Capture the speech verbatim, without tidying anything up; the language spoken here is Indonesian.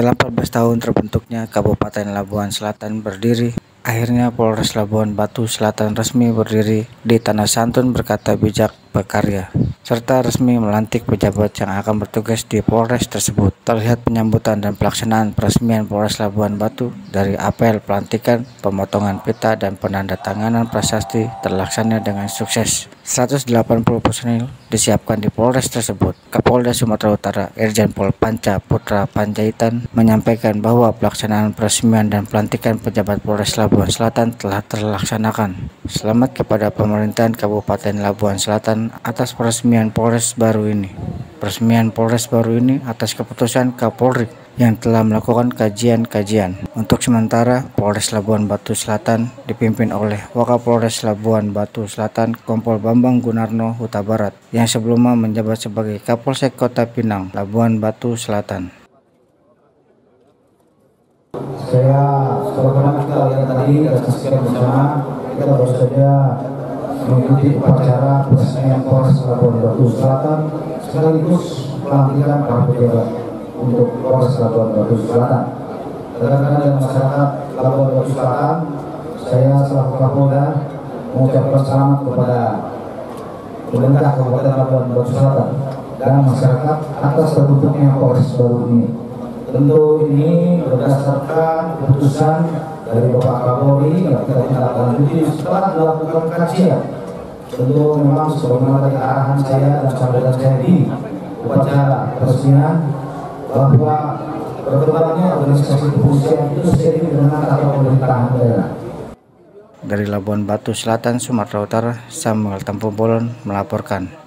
Setelah empat belas tahun terbentuknya Kabupaten Labuhan Selatan berdiri, akhirnya Polres Labuhanbatu Selatan resmi berdiri di Tanah Santun berkata bijak berkarya, serta resmi melantik pejabat yang akan bertugas di Polres tersebut. Terlihat penyambutan dan pelaksanaan peresmian Polres Labuhanbatu dari apel pelantikan, pemotongan pita, dan penandatanganan prasasti terlaksana dengan sukses. seratus delapan puluh personil disiapkan di Polres tersebut. Kapolda Sumatera Utara, Irjen Pol Panca Putra Panjaitan menyampaikan bahwa pelaksanaan peresmian dan pelantikan pejabat Polres Labuhan Selatan telah terlaksanakan. Selamat kepada pemerintahan Kabupaten Labuhan Selatan atas peresmian Polres baru ini. Peresmian Polres baru ini atas keputusan Kapolri yang telah melakukan kajian-kajian. Untuk sementara, Polres Labuhanbatu Selatan dipimpin oleh Wakapolres Labuhanbatu Selatan Kompol Bambang Gunarno Huta Barat yang sebelumnya menjabat sebagai Kapolsek Kota Pinang, Labuhanbatu Selatan. Saya berkenan kita lihat tadi dan saksikan bersama, kita baru saja mengikuti upacara peresmian Polres Labuhanbatu Selatan sekaligus pelantikan para pejabat untuk Polres Labuhanbatu Selatan. Rekan-rekan dan masyarakat Labuhanbatu Selatan, saya selaku Kapolda mengucapkan selamat kepada pemerintah Kabupaten Labuhanbatu Selatan dan masyarakat atas terbentuknya Polres baru ini. Tentu ini berdasarkan keputusan dari Bapak Kapolri yang kita tindak lanjuti setelah dilakukan kajian. Tentu memang sebagaimana tadi arahan saya dan sampaikan saya di upacara peresmian bahwa berkembangnya organisasi kepolisian itu seiring dengan tata pemerintahan daerah. Dari Labuhanbatu Selatan, Sumatera Utara, Samuel Tampubolon melaporkan.